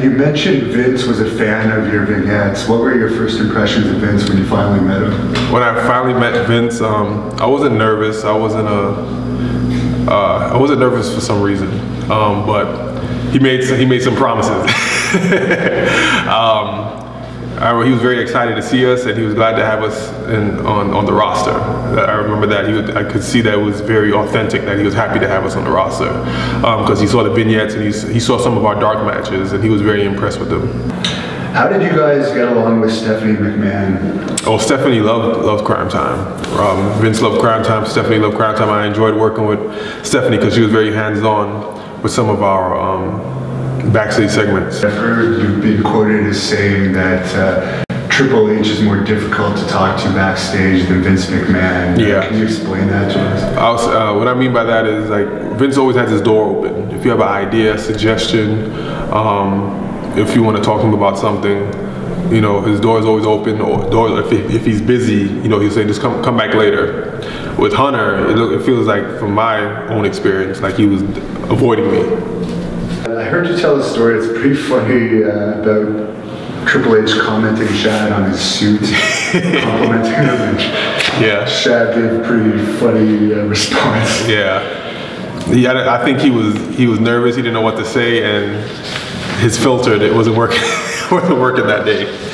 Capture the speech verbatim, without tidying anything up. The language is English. then you mentioned Vince was a fan of your vignettes. What were your first impressions of Vince when you finally met him? When I finally met Vince, um, I wasn't nervous. I wasn't a, uh, I wasn't nervous for some reason, um, but he made some, he made some promises. um, I, he was very excited to see us, and he was glad to have us in, on, on the roster. I remember that. He was, I could see that it was very authentic, that he was happy to have us on the roster. Because um, he saw the vignettes, and he, he saw some of our dark matches, and he was very impressed with them. How did you guys get along with Stephanie McMahon? Oh, Stephanie loved, loved Crime Time. Um, Vince loved Crime Time, Stephanie loved Crime Time. I enjoyed working with Stephanie because she was very hands-on with some of our um, backstage segments. I've heard you've been quoted as saying that uh, Triple H is more difficult to talk to backstage than Vince McMahon. Yeah. Can you explain that to us? Uh, what I mean by that is, like, Vince always has his door open. If you have an idea, suggestion, um, if you want to talk to him about something, you know, his door is always open. Or door, if, he, if he's busy, you know, he'll say, just come, come back later. With Hunter, it, look, it feels like, from my own experience, like he was avoiding me. I heard you tell a story, it's pretty funny, uh, about Triple H commenting Shad on his suit, complimenting him, and yeah. Shad gave a pretty funny uh, response. Yeah. Yeah, I think he was he was nervous, he didn't know what to say, and his filter, it wasn't working, wasn't working that day.